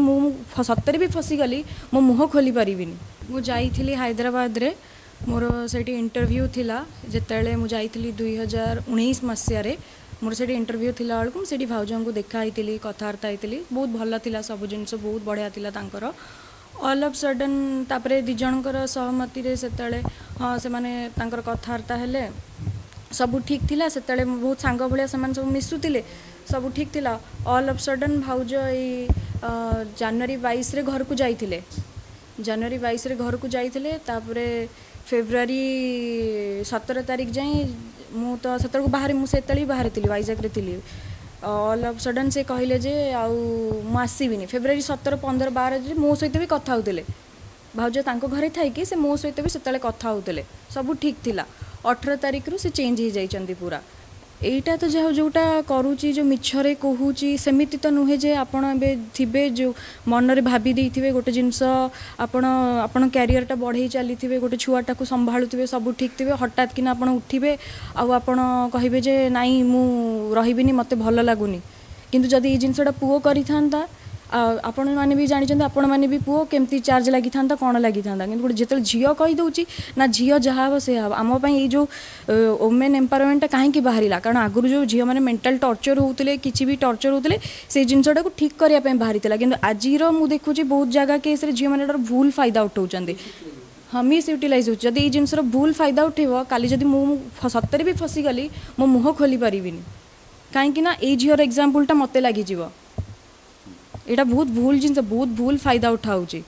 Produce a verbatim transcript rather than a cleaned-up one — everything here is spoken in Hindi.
जदि मु सतरे भी फसीगली मो मुह खोली पारिनी। मुझे हैदराबाद रे मोर से इंटरव्यू थिला जिते मुझे दुई हजार उन्नीस मसीह मोर से इंटरव्यू थिला बेलू मुझे भाउजों को देखाई कथबार्ता होती बहुत भल था सब जिनस बहुत बढ़िया था। ऑल ऑफ सडन तापर दिजर सहमति से हाँ से कथबार्ता है सब ठीक थिला से बहुत सांग भाया से सब मिशुले सब ठीक थिला। ऑल ऑफ सडन भाउज ये जनवरी बाईस रे घर को जाइए जनवरी बाईस रे घर को जाइए तापर फेब्रुआरी सत्रह तारीख जाए मु तो सतर को बाहर मुझे ही बाहर थी वाइजाक थी। ऑल ऑफ सडन से कहले जे आउ मुसबिनी फेब्रुआरी सतर पंद्रह बार मो सहित भी कथा होते भाज घरे थी से मो सहित भी से कथ होते सब ठीक थिला। अठर तारीख रु से चेंज हो जाइए पूरा एटा तो जो जोटा करुच्ची जो मिछरे कहूची सेमिति तो नुहे जे आपण एबे थिबे जो मन रे भाबी देई थिबे गोटे जिनस आपण आपण कैरियर टा बढ़े चली थिबे गोटे छुआटा को संभालु थिबे सब ठीक थिबे हठात किना आपण उठिबे आ आपण कहिबे जे नाई मु रहिबिनी मते भल लागुनी किंतु जदी ए जिनसटा पुओ करी थांता आपण माने भी जानिछन आपण माने भी पुओ केमती चार्ज लागी थांता कोन लागी थांता किंतु जेते झियो कहि दोची ना झियो जहा हो से आम पई ए जो वुमेन एम्पावरमेंट काहे की बाहरिला कारण आगुरु जो झियो माने मेंटल टॉर्चर होउतले किछि भी टॉर्चर होउतले से जिनसटा को ठीक करिया पई बाहरितला किंतु आजि रो मु देखुची बहुत जगह केस रे झियो माने भूल फायदा उठौचंदी हम मिस यूटिलाइज हो जदी ए जिनसर भूल फायदा उठेबो काली जदी मु सत्तरी भी फसी गली मो मुह खोली परिबिनी काहे की ना ए झियो एग्जांपल टा मते लागी जीवो एटा बहुत भूल जिनस बहुत भूल फायदा उठाऊँगी।